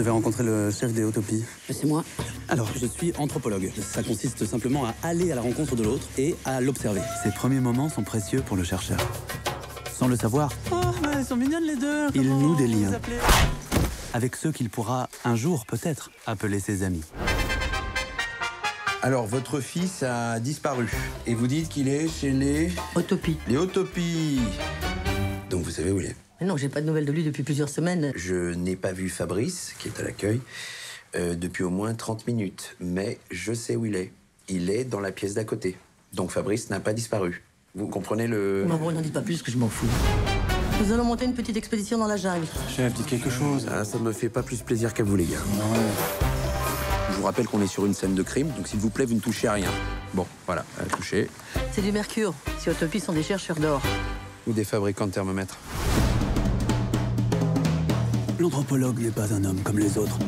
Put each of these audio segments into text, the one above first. devais rencontrer le chef des Otopis. C'est moi. Alors, je suis anthropologue. Ça consiste simplement à aller à la rencontre de l'autre et à l'observer. Ces premiers moments sont précieux pour le chercheur. Sans le savoir, elles sont mignonnes les deux. Il noue des liens avec ceux qu'il pourra un jour peut-être appeler ses amis. Alors, votre fils a disparu. Et vous dites qu'il est chez les... Otopis. Les Otopis. Donc vous savez où il est? Mais non, j'ai pas de nouvelles de lui depuis plusieurs semaines. Je n'ai pas vu Fabrice, qui est à l'accueil, depuis au moins 30 minutes. Mais je sais où il est. Il est dans la pièce d'à côté. Donc Fabrice n'a pas disparu. Vous comprenez le... Non, bon, n'en dites pas plus, que je m'en fous. Nous allons monter une petite expédition dans la jungle. Chef, dites quelque chose. Ah, ça me fait pas plus plaisir qu'à vous, les gars. Non. Je vous rappelle qu'on est sur une scène de crime, donc s'il vous plaît, vous ne touchez à rien. Bon, voilà, touchez. C'est du mercure. Ces Otopis sont des chercheurs d'or. Ou des fabricants de thermomètres. L'anthropologue n'est pas un homme comme les autres.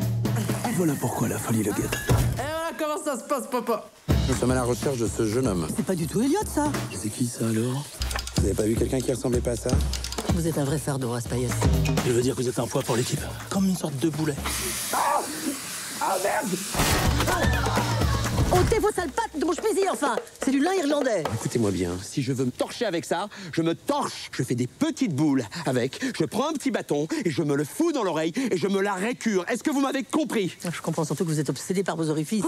Voilà pourquoi la folie le guette. Et voilà comment ça se passe, papa. Nous sommes à la recherche de ce jeune homme. C'est pas du tout Elliot, ça. C'est qui, ça, alors? Vous n'avez pas vu quelqu'un qui ressemblait pas à ça? Vous êtes un vrai fardeau, Raspailles. Je veux dire que vous êtes un poids pour l'équipe. Comme une sorte de boulet. Ah! Ah, merde! Ôtez vos sales pattes de mon chemisier, enfin! C'est du lin irlandais. Écoutez-moi bien, si je veux me torcher avec ça, je me torche. Je fais des petites boules avec, je prends un petit bâton et je me le fous dans l'oreille et je me la récure. Est-ce que vous m'avez compris? Je comprends surtout que vous êtes obsédé par vos orifices.